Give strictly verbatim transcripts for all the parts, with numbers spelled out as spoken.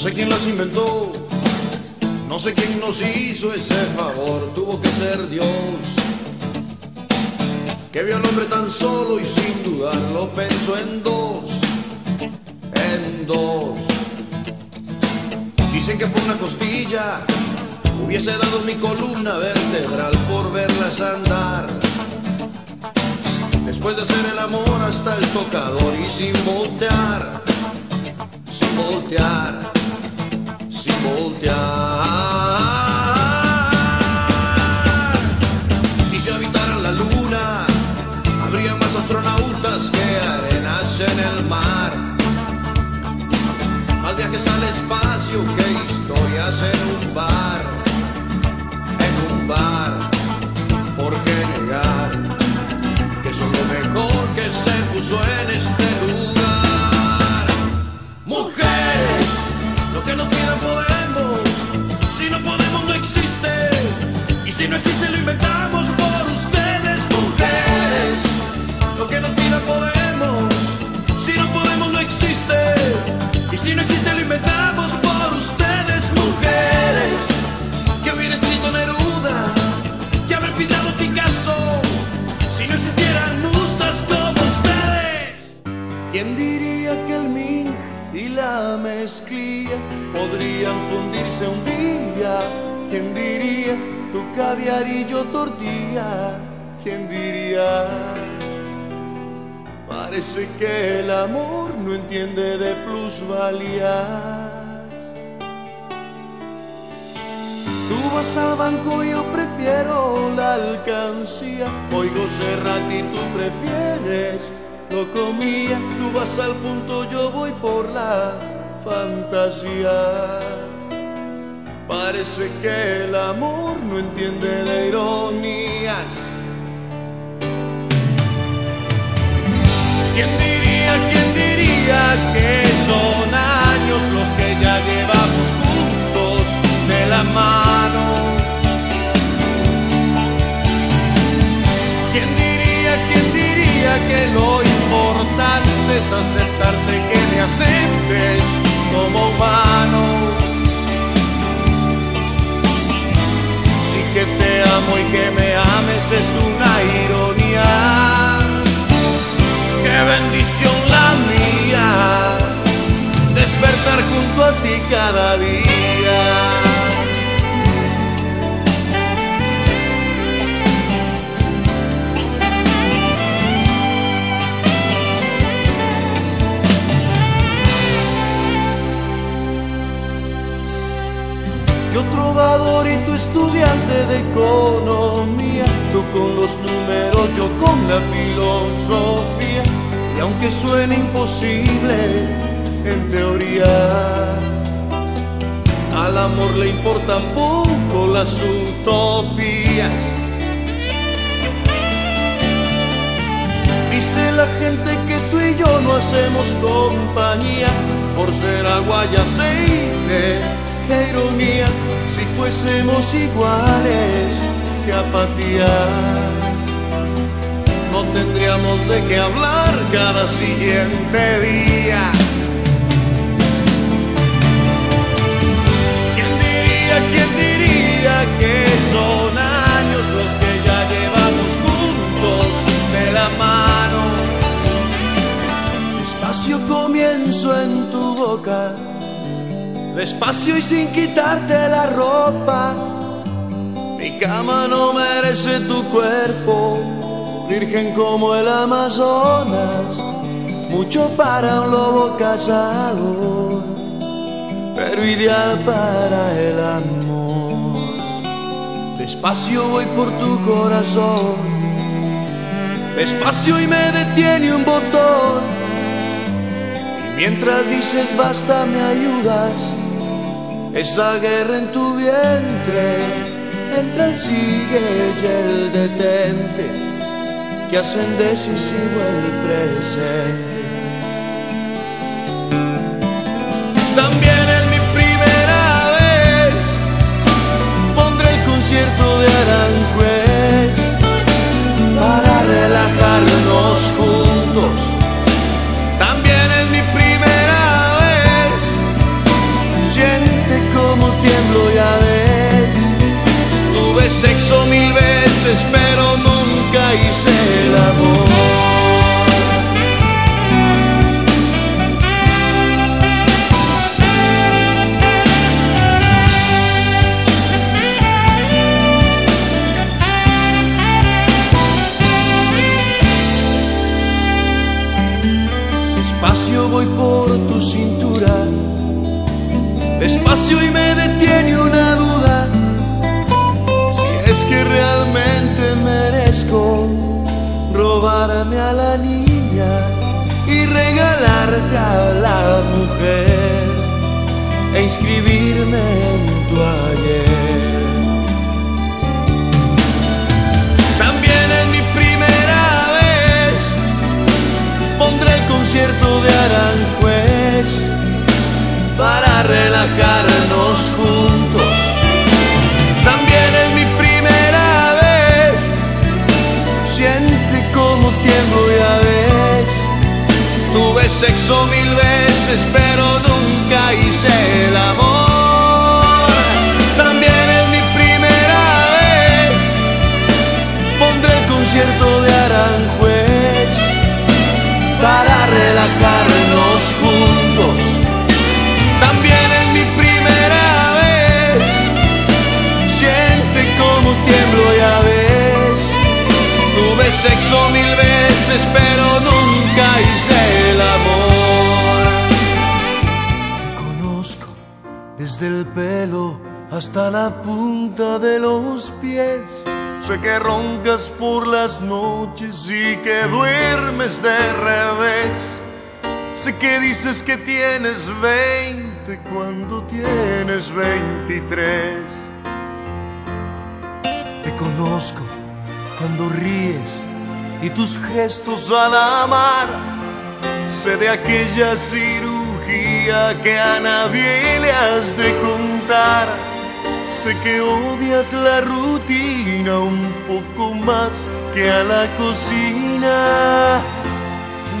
sé quién las inventó, no sé quién nos hizo ese favor. Tuvo que ser Dios, que vio al hombre tan solo y sin dudarlo pensó en dos, en dos. Dicen que por una costilla hubiese dado mi columna vertebral por verlas andar. Después de hacer el amor hasta el tocador y sin voltear, sin voltear, sin voltear. Y si habitaran la luna, habría más astronautas que arenas en el mar. Más viajes al espacio que historias en un bar, en un bar. ¿Por qué negar que son lo mejor que se puso en este lugar? Mujeres, lo que no quieran podemos. Si no podemos no existe, y si no existe lo inventamos por ustedes. Mujeres, lo que no quieran podemos. Si no podemos no existe, y si no existe lo inventamos por ustedes. Mujeres, que hubiera escrito Neruda, que haber pintado Picasso, si no existieran musas como ustedes. ¿Quién diría que el mink y la mezclilla podrían fundirse un día? ¿Quién diría tu caviar y yo tortilla? ¿Quién diría? Parece que el amor no entiende de plusvalías. Tú vas al banco y yo prefiero la alcancía. Oigo Serrat y tú prefieres lo comía. Tú vas al punto, yo voy por la fantasía. Parece que el amor no entiende de ironías. ¿Quién diría, quién diría que son años los que ya llevamos juntos de la mano? ¿Quién diría, quién diría que lo importante es aceptarte, que me aceptes como humano? Sí que te amo y que me ames es una ironía. ¡Qué bendición la mía! Despertar junto a ti cada día. Yo trovador y tu estudiante de economía, tú con los números, yo con la filosofía. Y aunque suene imposible, en teoría, al amor le importan poco las utopías. Dice la gente que tú y yo no hacemos compañía, por ser agua y aceite, qué ironía. Si fuésemos iguales, qué apatía. No tendríamos de qué hablar cada siguiente día. ¿Quién diría, quién diría que son años los que ya llevamos juntos de la mano? Despacio comienzo en tu boca, despacio y sin quitarte la ropa. Mi cama no merece tu cuerpo, virgen como el Amazonas, mucho para un lobo casado, pero ideal para el amor. Despacio voy por tu corazón, despacio y me detiene un botón. Y mientras dices basta me ayudas, esa guerra en tu vientre, entre el sigue y el detente, que hacen decisivo el presente. También en mi primera vez pondré el concierto de Aranjuez para relajarnos juntos. También en mi primera vez, si sexo mil veces, pero nunca hice el amor. Despacio voy por tu cintura, despacio y me detiene una duda, si es que realmente merezco robarme a la niña y regalarte a la mujer e inscribirme en tu ayer. También es mi primera vez, pondré el concierto de Aranjuez para relajarnos juntos. También es mi primera vez, siente como tiemblo, ya ves. Tuve sexo mil veces, pero nunca hice el amor. También es mi primera vez, pondré el concierto de Aranjuez para relajarnos juntos. También es mi primera vez, siente como tiemblo, ya ves. Tuve sexo mil veces, pero nunca hice el amor. Conozco desde el pelo hasta la punta de los pies. Sé que roncas por las noches y que duermes de revés. Sé que dices que tienes veinte cuando tienes veintitrés. Te conozco cuando ríes y tus gestos al amar. Sé de aquella cirugía que a nadie le has de contar. Sé que odias la rutina un poco más que a la cocina.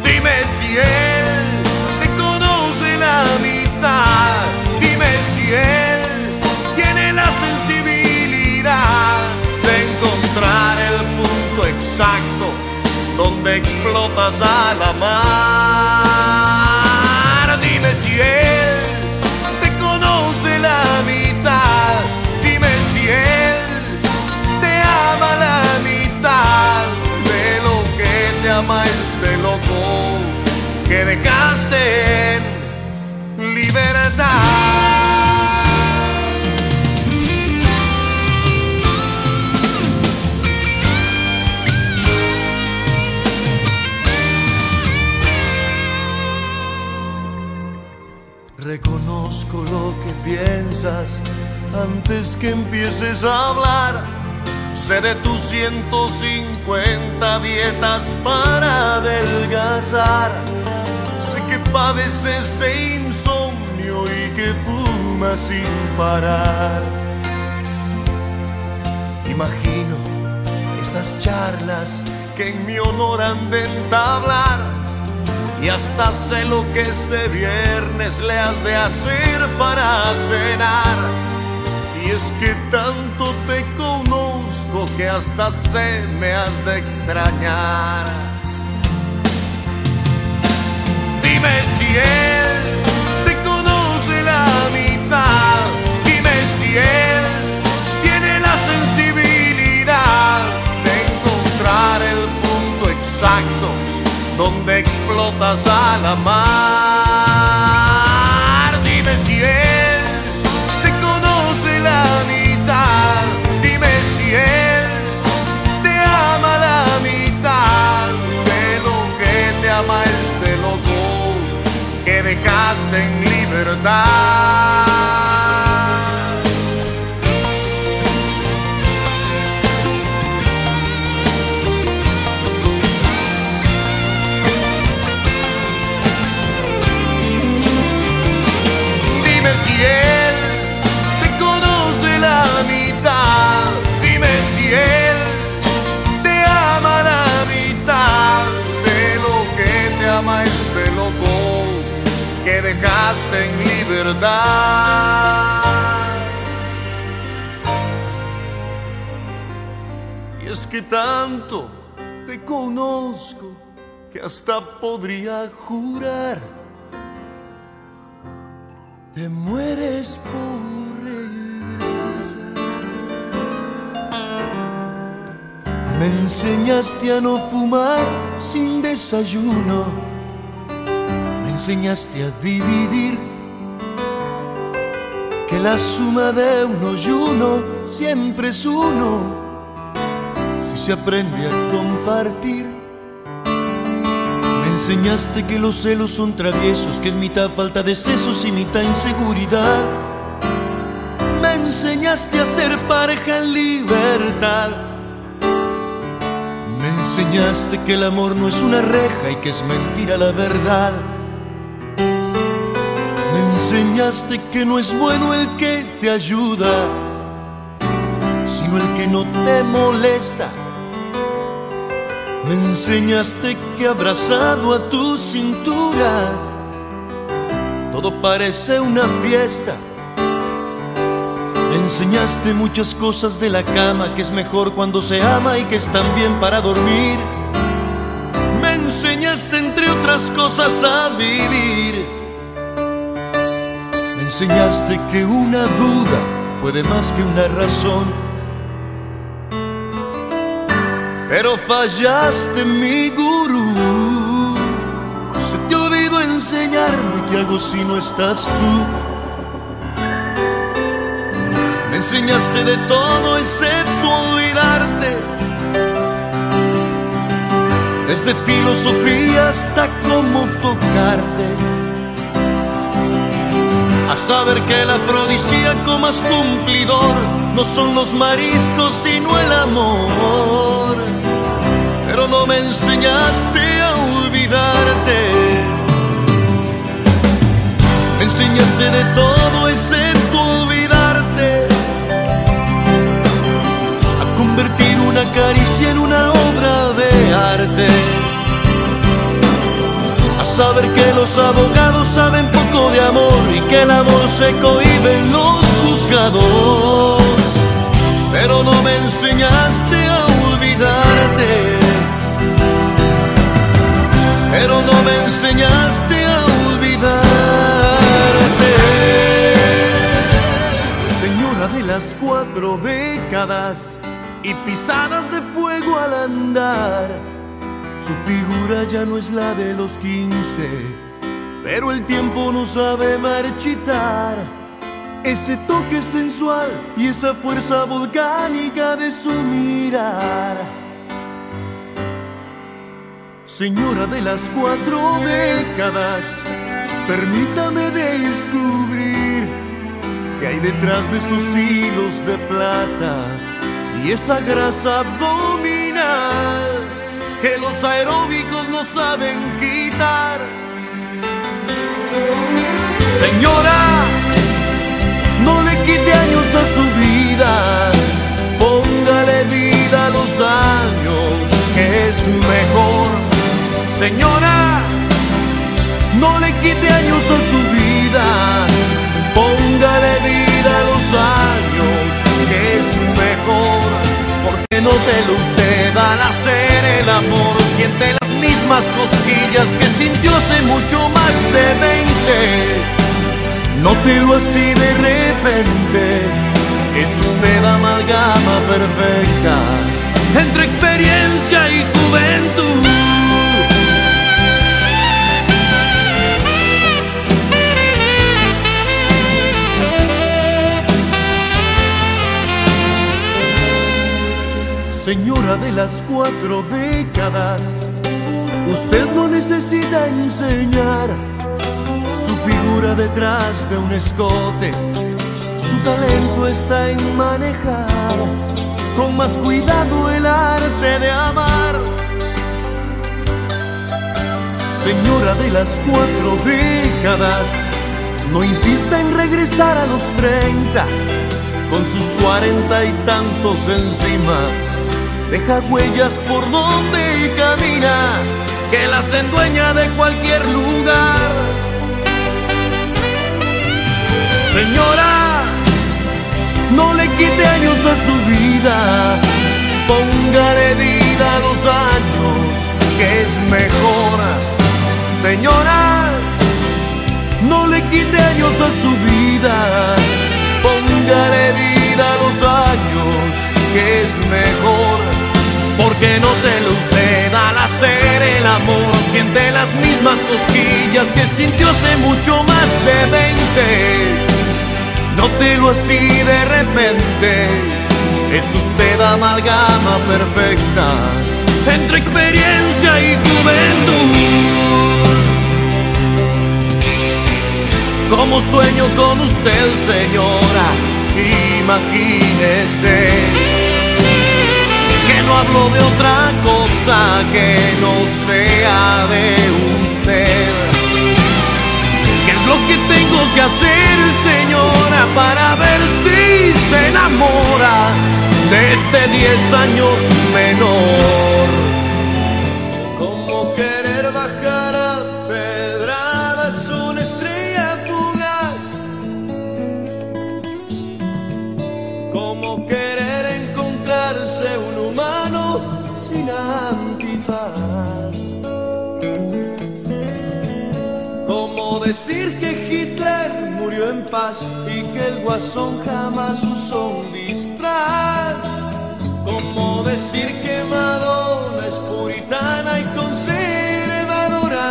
Dime si él te conoce la mitad, dime si él tiene la sensibilidad de encontrar el punto exacto donde explotas a la mar. Dime si él te conoce la mitad, dime si él te ama la mitad de lo que te ama este loco que dejaste en libertad. Reconozco lo que piensas antes que empieces a hablar. Sé de tus ciento cincuenta dietas para adelgazar. Sé que padeces de insomnio y que fumas sin parar. Imagino esas charlas que en mi honor han de entablar. Y hasta sé lo que este viernes le has de hacer para cenar. Y es que tanto te conozco que hasta sé me has de extrañar. Dime si él te conoce la mitad, dime si él tiene la sensibilidad de encontrar el punto exacto donde explotas a la mar. Dime si él te conoce la mitad, dejaste en libertad. Dime si él te conoce la mitad, dime si él te ama la mitad de lo que te ama este loco que dejaste en libertad. Y es que tanto te conozco que hasta podría jurar te mueres por regresar. Me enseñaste a no fumar sin desayuno, me enseñaste a dividir, que la suma de uno y uno siempre es uno si se aprende a compartir. Me enseñaste que los celos son traviesos, que es mitad falta de sesos y mitad inseguridad. Me enseñaste a ser pareja en libertad. Me enseñaste que el amor no es una reja y que es mentira la verdad. Me enseñaste que no es bueno el que te ayuda, sino el que no te molesta. Me enseñaste que abrazado a tu cintura todo parece una fiesta. Me enseñaste muchas cosas de la cama, que es mejor cuando se ama y que están bien para dormir. Me enseñaste entre otras cosas a vivir. Me enseñaste que una duda puede más que una razón. Pero fallaste, mi gurú. Se te olvidó enseñarme qué hago si no estás tú. Me enseñaste de todo excepto olvidarte, desde filosofía hasta cómo tocarte, a saber que el afrodisíaco más cumplidor no son los mariscos sino el amor. Pero no me enseñaste a olvidarte. Me enseñaste de todo excepto olvidarte, a convertir una caricia en una obra de arte, a saber que los abogados saben poco de amor y que el amor se cohíbe en los juzgados. Pero no me enseñaste a olvidarte. Pero no me enseñaste a olvidarte. Señora de las cuatro décadas y pisadas de fuego al andar, su figura ya no es la de los quince, pero el tiempo no sabe marchitar ese toque sensual y esa fuerza volcánica de su mirar. Señora de las cuatro décadas, permítame descubrir qué hay detrás de esos hilos de plata y esa grasa abdominal que los aeróbicos no saben quitar. Señora, no le quite años a su vida, póngale vida a los años, que es mejor. Señora, no le quite años a su vida, póngale vida a los años, que es mejor. Porque no te lo usted al hacer el amor, siente las mismas cosquillas que sintió hace mucho más de veinte. No te lo así de repente, es usted amalgama perfecta entre experiencia y juventud. Señora de las cuatro décadas, usted no necesita enseñar su figura detrás de un escote. Su talento está en manejar con más cuidado el arte de amar. Señora de las cuatro décadas, no insista en regresar a los treinta con sus cuarenta y tantos encima. Deja huellas por donde camina, que las endueña de cualquier lugar. Señora, no le quite años a su vida, Póngale vida a los años, que es mejor. Señora, no le quite años a su vida. Póngale vida a los años, que es mejor. Porque no te lo usted al hacer el amor. Siente las mismas cosquillas que sintió hace mucho más de veinte. No te lo así de repente. Es usted amalgama perfecta entre experiencia y juventud. Como sueño con usted, señora, imagínese que no hablo de otra cosa que no sea de usted. ¿Qué es lo que tengo que hacer, señora, para ver si se enamora de este diez años menor? Como querer bajar a pedradas una estrella fugaz, como querer encontrarse un humano sin antifaz, como decir que Hitler murió en paz y que el guasón jamás usó un disfraz, como decir que Madonna es puritana y conservadora,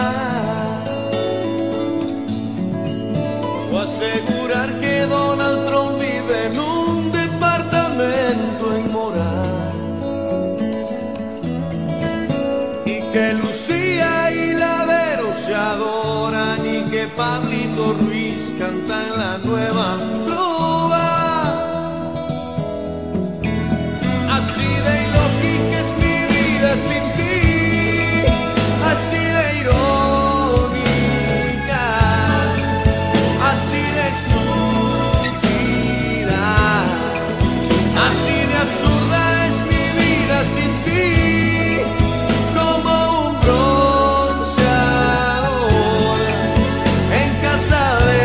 o asegurar que Donald Trump vive en un departamento inmoral, y que Lucía y Lavero se adoran y que Pablito Ruiz canta en la nueva trova. Así de ilógica es mi vida sin ti, así de irónica, así de estúpida, así de absurda es mi vida sin ti, como un bronceador en casa de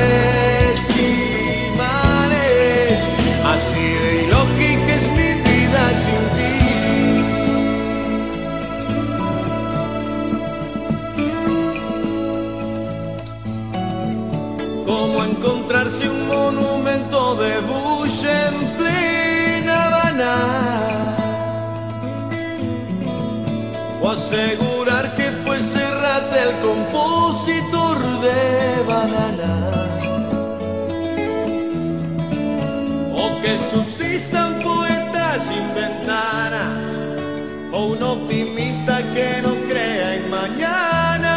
esquimales, así de ilógica es mi vida sin ti. Como encontrarse un monumento de Bush en plena Habana, o asegurar que fue Serrat el compositor de Banana, o que subsistan poetas sin ventana, o un optimista que no crea en mañana.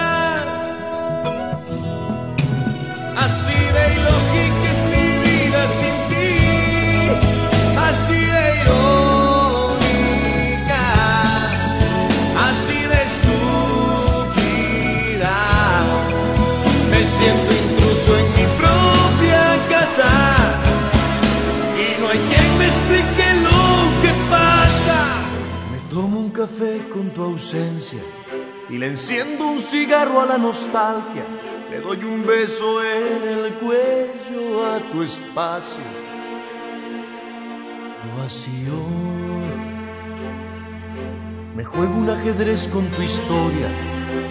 Así de ilógica es mi vida sin ti, así de irónica, así de estúpida, me siento intruso en mi propia casa. Café con tu ausencia y le enciendo un cigarro a la nostalgia, le doy un beso en el cuello a tu espacio vacío, me juego un ajedrez con tu historia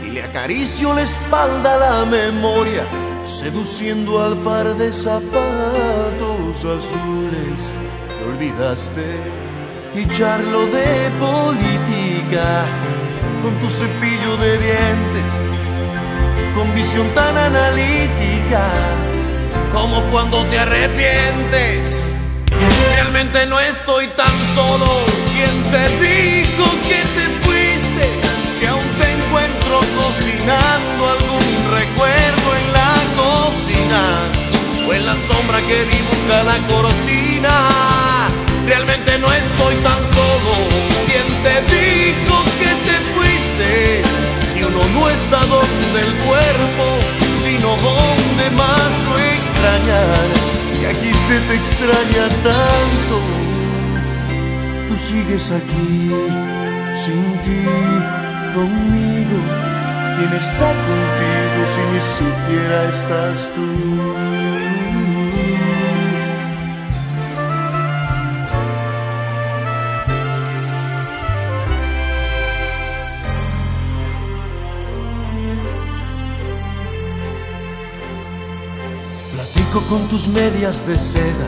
y le acaricio la espalda a la memoria, seduciendo al par de zapatos azules que olvidaste. Y charlo de política con tu cepillo de dientes, con visión tan analítica, como cuando te arrepientes. Realmente no estoy tan solo. ¿Quién te dijo que te fuiste? Si aún te encuentro cocinando algún recuerdo en la cocina, o en la sombra que dibuja la cortina. Realmente no estoy tan solo. ¿Quién te dijo que te fuiste? Si uno no está donde el cuerpo, sino donde más lo extrañar. Y aquí se te extraña tanto. Tú sigues aquí, sin ti, conmigo. ¿Quién está contigo si ni siquiera estás tú? busco con tus medias de seda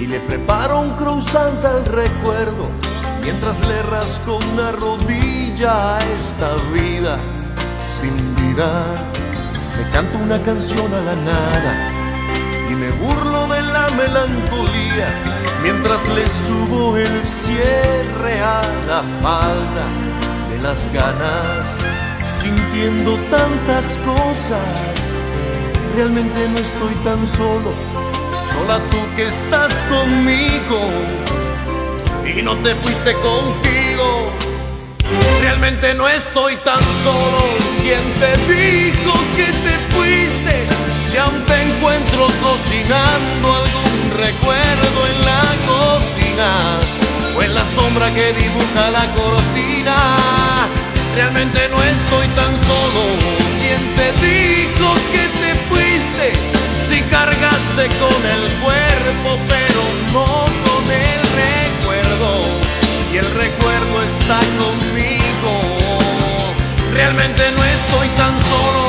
y le preparo un croissant al recuerdo, mientras le rasco una rodilla a esta vida sin vida. Me canto una canción a la nada y me burlo de la melancolía, mientras le subo el cierre a la falda de las ganas, sintiendo tantas cosas. Realmente no estoy tan solo, sola tú que estás conmigo y no te fuiste contigo. Realmente no estoy tan solo. ¿Quién te dijo que te fuiste? Si aún te encuentro cocinando algún recuerdo en la cocina o en la sombra que dibuja la cortina. Realmente no estoy tan solo. ¿Quién te dijo que te fuiste? Si cargaste con el cuerpo pero no con el recuerdo, y el recuerdo está conmigo. Realmente no estoy tan solo.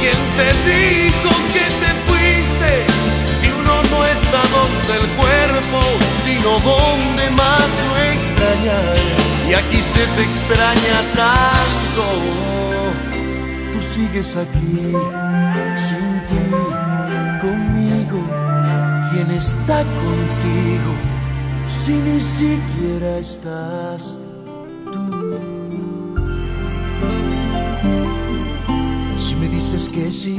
¿Quién te dijo que te fuiste? Si uno no está donde el cuerpo, sino donde más lo extraña. Y aquí se te extraña tanto. Tú sigues aquí, sin ti, conmigo. ¿Quién está contigo si ni siquiera estás? Si me dices que sí,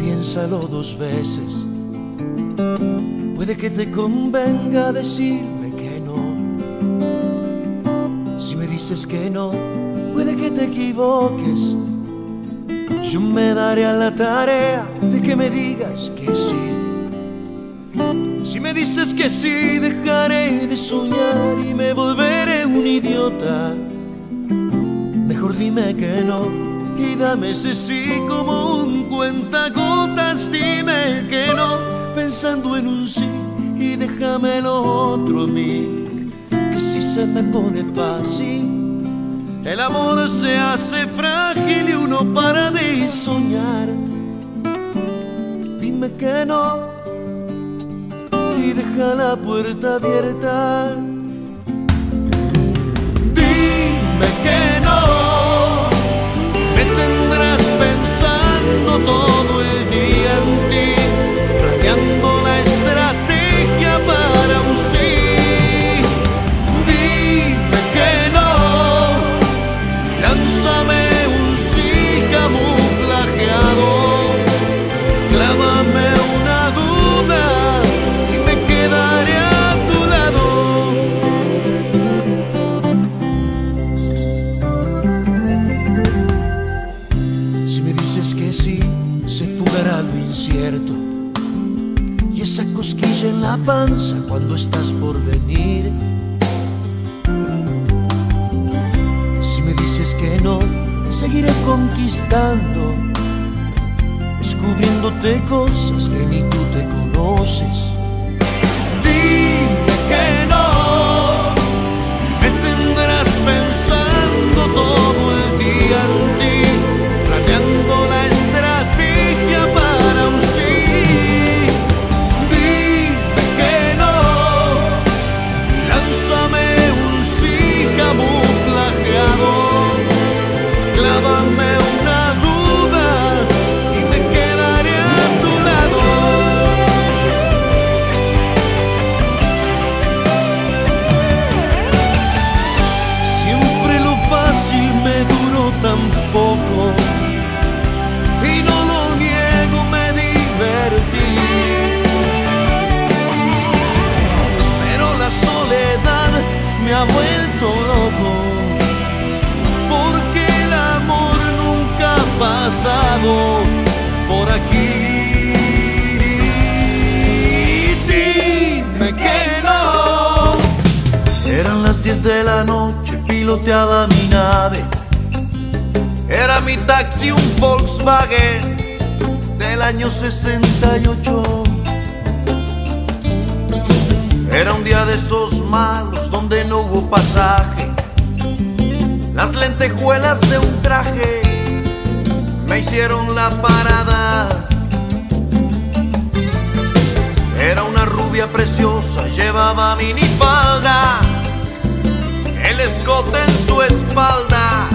piénsalo dos veces. Puede que te convenga decirme que no. Si me dices que no, puede que te equivoques. Yo me daré a la tarea de que me digas que sí. Si me dices que sí, dejaré de soñar y me volveré un idiota. Mejor dime que no y dame ese sí como un cuentagotas. Dime que no, pensando en un sí, y déjame lo otro a mí, que si se me pone fácil, el amor se hace frágil y uno para de soñar. Dime que no y deja la puerta abierta. Dime que no. Tendrás pensando todo el día en ti, planeando la estrategia para un sí. Dime que no, lánzame un sí camuflajeado, clávame una duda y me quedaré a tu lado. Incierto, y esa cosquilla en la panza cuando estás por venir. Si me dices que no, seguiré conquistando, descubriéndote cosas que ni tú te conoces. Dime que no, me tendrás pensando todo el día en ti, planeando la estrategia para sí. Dime que no, lánzame un sí camuflajeado, clávame una duda y me quedaré a tu lado. Siempre lo fácil me duró tan poco y no lo pero la soledad me ha vuelto loco, porque el amor nunca ha pasado por aquí. Dime que no. Eran las diez de la noche, piloteaba mi nave. Era mi taxi, un Volkswagen del año sesenta y ocho. Era un día de esos malos donde no hubo pasaje. Las lentejuelas de un traje me hicieron la parada. Era una rubia preciosa, llevaba minifalda, el escote en su espalda,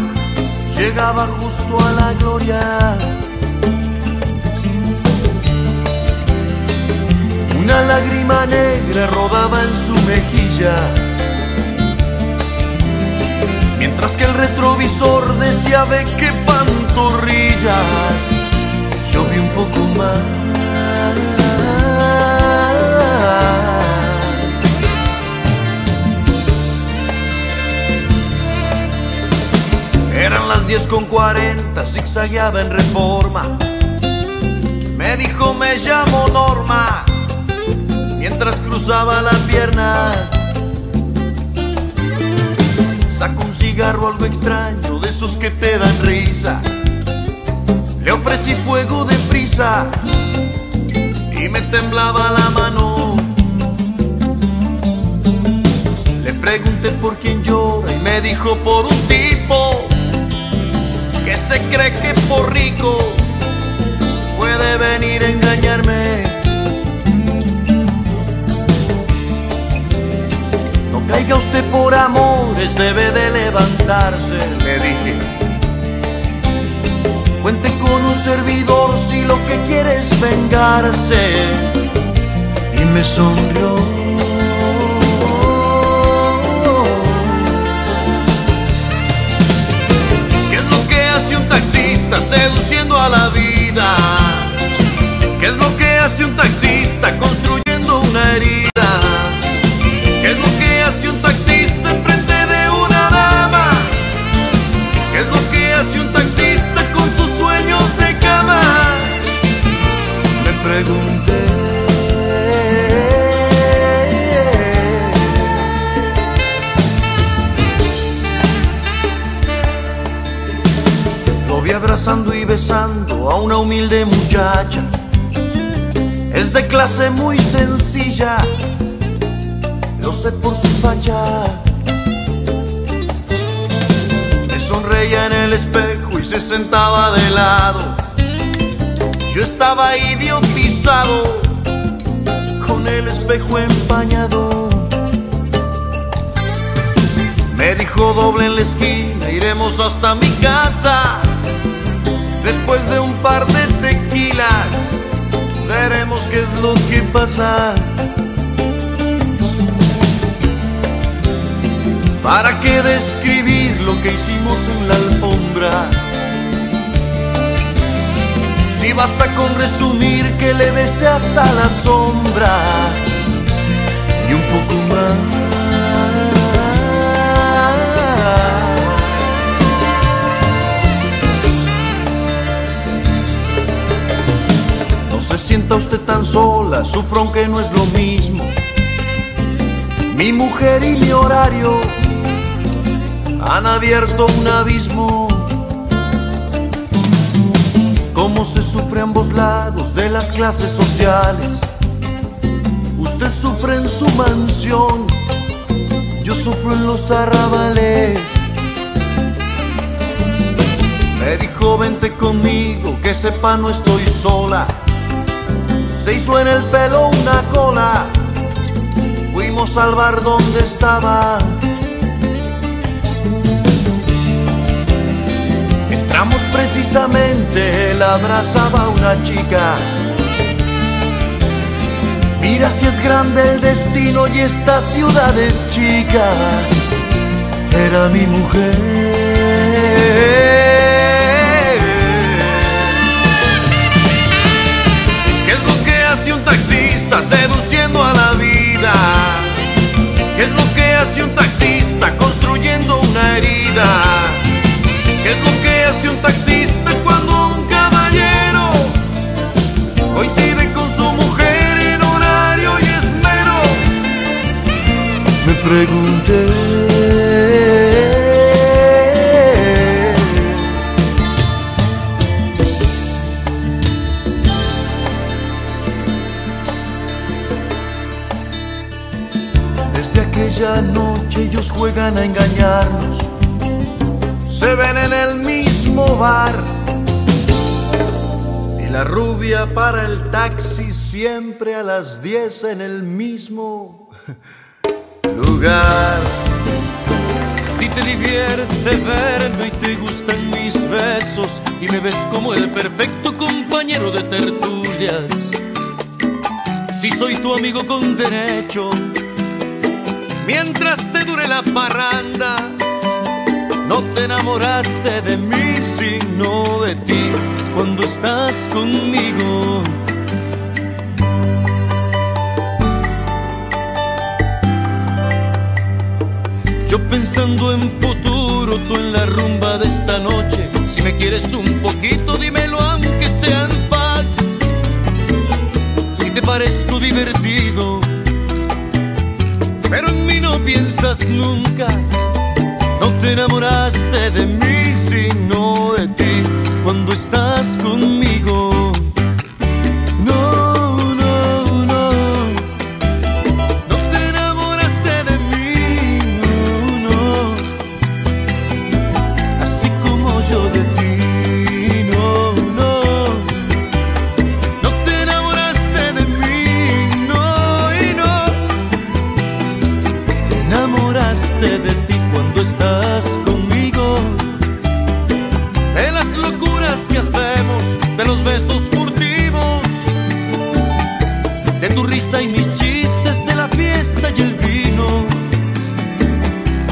llegaba justo a la gloria. Una lágrima negra rodaba en su mejilla, mientras que el retrovisor decía: ve qué pantorrillas. Yo vi un poco más. Eran las diez con cuarenta, zigzagueaba en Reforma. Me dijo: me llamo Norma, mientras cruzaba la pierna. Sacó un cigarro algo extraño, de esos que te dan risa. Le ofrecí fuego de prisa y me temblaba la mano. Le pregunté por quién llora y me dijo: por un tipo que se cree que por rico puede venir a engañarme. No caiga usted por amores, debe de levantarse, le dije. Cuente con un servidor si lo que quiere es vengarse. Y me sonrió. Seduciendo a la vida. ¿Qué es lo que hace un taxista construyendo una herida? ¿Qué es lo que hace un taxista enfrente de una dama? ¿Qué es lo que hace un taxista con sus sueños de cama? Me pregunté. Abrazando y besando a una humilde muchacha, es de clase muy sencilla, lo sé por su facha. Me sonreía en el espejo y se sentaba de lado. Yo estaba idiotizado, con el espejo empañado. Me dijo: doble en la esquina, iremos hasta mi casa. Después de un par de tequilas, veremos qué es lo que pasa. ¿Para qué describir lo que hicimos en la alfombra? Si basta con resumir que le besé hasta la sombra y un poco más. No se sienta usted tan sola, sufro aunque no es lo mismo. Mi mujer y mi horario han abierto un abismo. Como se sufre a ambos lados de las clases sociales. Usted sufre en su mansión, yo sufro en los arrabales. Me dijo: vente conmigo, que sepa no estoy sola. Se hizo en el pelo una cola, fuimos al bar donde estaba. Entramos precisamente, él abrazaba a una chica. Mira si es grande el destino y esta ciudad es chica. Era mi mujer. Seduciendo a la vida. ¿Qué es lo que hace un taxista construyendo una herida? ¿Qué es lo que hace un taxista cuando un caballero coincide con su mujer en horario y esmero? Me pregunté. Aquella noche ellos juegan a engañarnos. Se ven en el mismo bar y La rubia para el taxi siempre a las diez en el mismo lugar. Si te divierte verme y te gustan mis besos y me ves como el perfecto compañero de tertulias, si soy tu amigo con derecho mientras te dure la parranda, no te enamoraste de mí sino de ti cuando estás conmigo. Yo pensando en futuro, tú en la rumba de esta noche. Si me quieres un poquito, dímelo aunque sea en paz. Si te parezco divertido, pero en mí no piensas nunca. No te enamoraste de mí, sino de ti cuando estás conmigo. No, no, no. No te enamoraste de mí, no, no. Así como yo de ti, no, no. No te enamoraste de mí, no, y no. Te enamoraste de ti cuando estás conmigo. De las locuras que hacemos, de los besos furtivos, de tu risa y mis chistes, de la fiesta y el vino,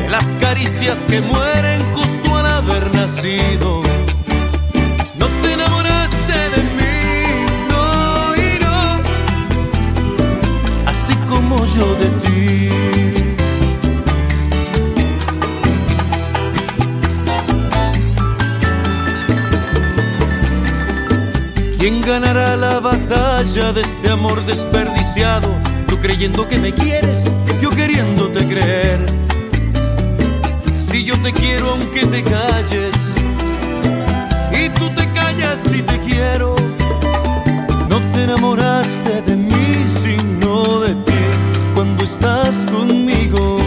de las caricias que mueren justo al haber nacido. No te enamoraste de mí, no, y no. Así como yo de ti. ¿Quién ganará la batalla de este amor desperdiciado? Tú creyendo que me quieres, yo queriéndote creer. Si yo te quiero aunque te calles, y tú te callas si te quiero. No te enamoraste de mí, sino de ti cuando estás conmigo.